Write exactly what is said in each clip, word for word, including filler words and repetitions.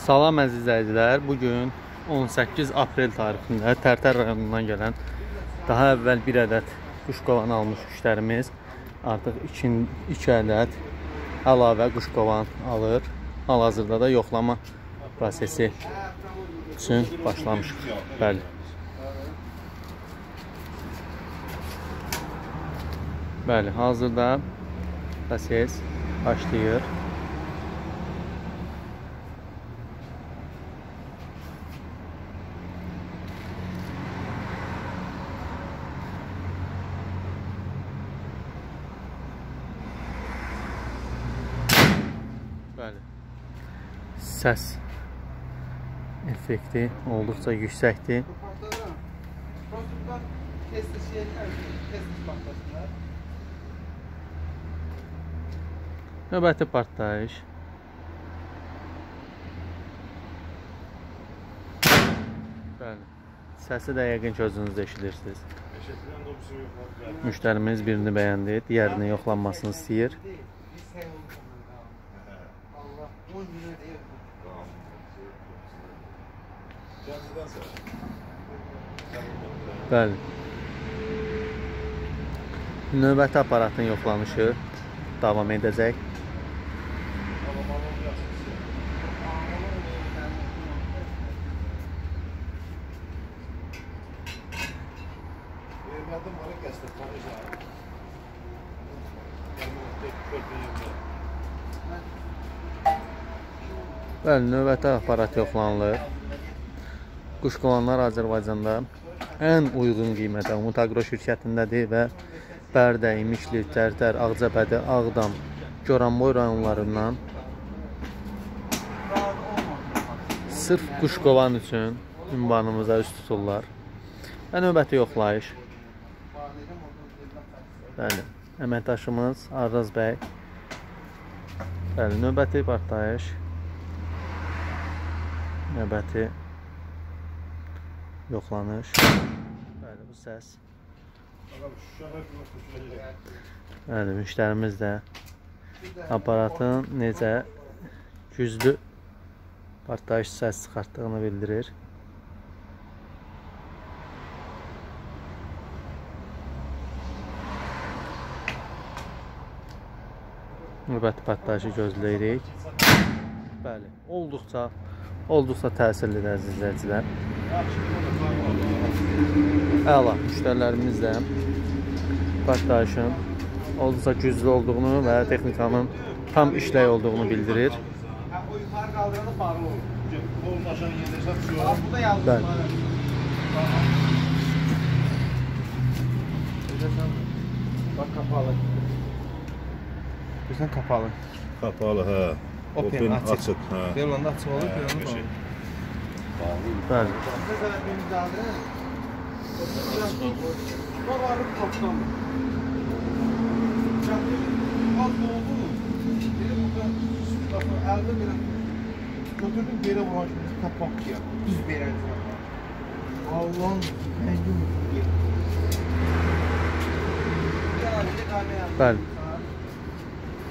Salam əzizləyicilər, bugün on səkkiz aprel tarixində Tərtər rayonundan gələn daha əvvəl bir ədəd Quşqovan almış küşlərimiz artıq iki, iki ədəd əlavə Quşqovan alır. Hal-hazırda da yoxlama prosesi üçün başlamışıq. Bəli. Bəli, hazırda proses başlayır. Bəli. Səs effekti olduqca yüksəkdir. Növbəti partlayış. Bəli. Səsi də yəqin ki özünüz də eşidirsiniz. Müştərimiz birini bəyəndi, digərini yoxlanmasını istəyir. Bəli. Növbəti aparatın yoxlanışı davam edəcək. Bəli, növbəti aparat yoxlanılır. Quşqovanlar Azərbaycanda ən uyğun qiymətə Mutagro şirkətindədir və Bərdə, İmişli, Tərtər, Ağcəbədi, Ağdam, Goranboy rayonlarından sırf Quşqovan üçün ünvanımıza üst tuturlar. Və növbəti yoxlayış. Bəli, əməkdaşımız Araz bəy. Bəli, növbəti partlayış. Növbəti yoxlanış. Bəli, bu səs. Bəli, müştərimiz də aparatın necə güclü partlayış səs çıxartdığını bildirir. Növbəti partlayışı gözləyirik. Bəli, olduqca Olduqsa təsirlidir əzizləyicilər. Əla, müştərilərimiz də partlayışın olduqsa güclü olduğunu və texnikanın tam işləy olduğunu bildirir. Bəli. Bax, kapalı. Bizdən kapalı. Kapalı, hə. Open açıq. Belə olanda açıq olur, belə olanda bağlı. Bəli.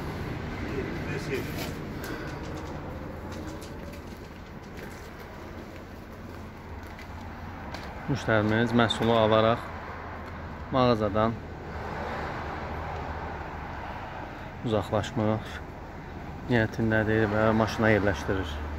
Bəli. Müştərimiz məhsulu alaraq mağazadan uzaqlaşmaq niyyətindədir və maşına yerləşdirir.